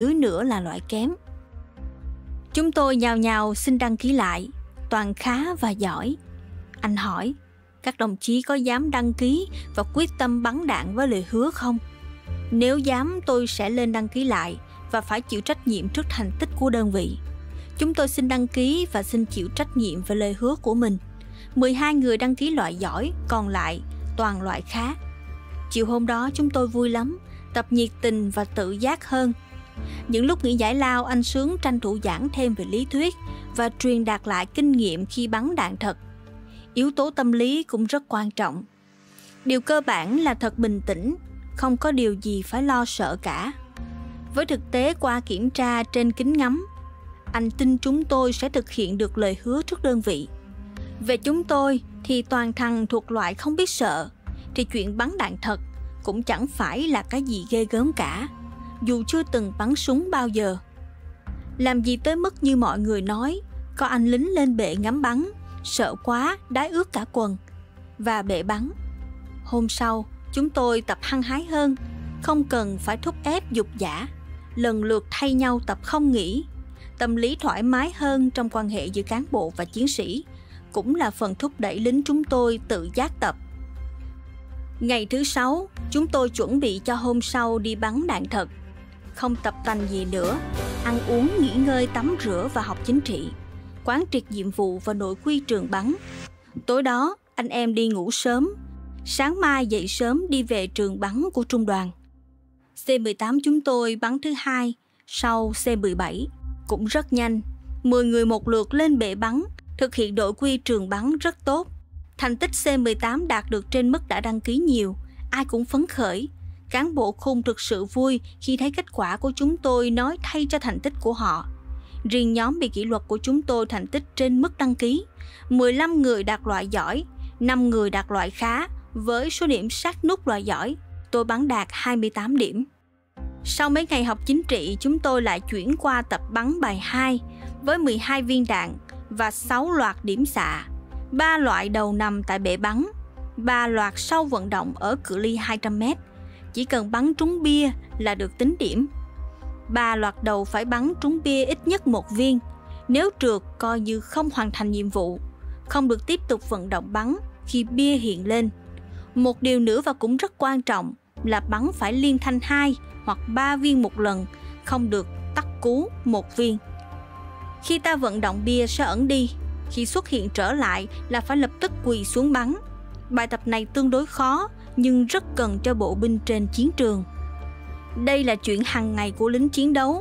thứ nữa là loại kém. Chúng tôi nhào nhào xin đăng ký lại, toàn khá và giỏi. Anh hỏi, các đồng chí có dám đăng ký và quyết tâm bắn đạn với lời hứa không? Nếu dám, tôi sẽ lên đăng ký lại và phải chịu trách nhiệm trước thành tích của đơn vị. Chúng tôi xin đăng ký và xin chịu trách nhiệm về lời hứa của mình. 12 người đăng ký loại giỏi, còn lại toàn loại khá. Chiều hôm đó chúng tôi vui lắm, tập nhiệt tình và tự giác hơn. Những lúc nghỉ giải lao, anh Sướng tranh thủ giảng thêm về lý thuyết và truyền đạt lại kinh nghiệm khi bắn đạn thật. Yếu tố tâm lý cũng rất quan trọng. Điều cơ bản là thật bình tĩnh, không có điều gì phải lo sợ cả. Với thực tế qua kiểm tra trên kính ngắm, anh tin chúng tôi sẽ thực hiện được lời hứa trước đơn vị. Về chúng tôi thì toàn thằng thuộc loại không biết sợ, thì chuyện bắn đạn thật cũng chẳng phải là cái gì ghê gớm cả, dù chưa từng bắn súng bao giờ. Làm gì tới mức như mọi người nói, có anh lính lên bệ ngắm bắn, sợ quá đái ướt cả quần, và bệ bắn. Hôm sau, chúng tôi tập hăng hái hơn, không cần phải thúc ép dục giả, lần lượt thay nhau tập không nghỉ. Tâm lý thoải mái hơn trong quan hệ giữa cán bộ và chiến sĩ cũng là phần thúc đẩy lính chúng tôi tự giác tập. Ngày thứ 6, chúng tôi chuẩn bị cho hôm sau đi bắn đạn thật. Không tập tành gì nữa, ăn uống, nghỉ ngơi, tắm rửa và học chính trị, quán triệt nhiệm vụ và nội quy trường bắn. Tối đó, anh em đi ngủ sớm, sáng mai dậy sớm đi về trường bắn của trung đoàn. C-18 chúng tôi bắn thứ 2 sau C-17, cũng rất nhanh. 10 người một lượt lên bệ bắn, thực hiện đội quy trường bắn rất tốt. Thành tích C-18 đạt được trên mức đã đăng ký nhiều, ai cũng phấn khởi. Cán bộ khung thực sự vui khi thấy kết quả của chúng tôi nói thay cho thành tích của họ. Riêng nhóm bị kỷ luật của chúng tôi thành tích trên mức đăng ký. 15 người đạt loại giỏi, 5 người đạt loại khá, với số điểm sát nút loại giỏi. Tôi bắn đạt 28 điểm. Sau mấy ngày học chính trị, chúng tôi lại chuyển qua tập bắn bài 2 với 12 viên đạn và 6 loạt điểm xạ, 3 loại đầu nằm tại bệ bắn, 3 loạt sau vận động ở cự ly 200 m. Chỉ cần bắn trúng bia là được tính điểm. 3 loạt đầu phải bắn trúng bia ít nhất 1 viên, nếu trượt coi như không hoàn thành nhiệm vụ, không được tiếp tục vận động bắn khi bia hiện lên. Một điều nữa và cũng rất quan trọng là bắn phải liên thanh 2 hoặc 3 viên một lần, không được tắc cú 1 viên. Khi ta vận động bia sẽ ẩn đi, khi xuất hiện trở lại là phải lập tức quỳ xuống bắn. Bài tập này tương đối khó nhưng rất cần cho bộ binh trên chiến trường. Đây là chuyện hàng ngày của lính chiến đấu.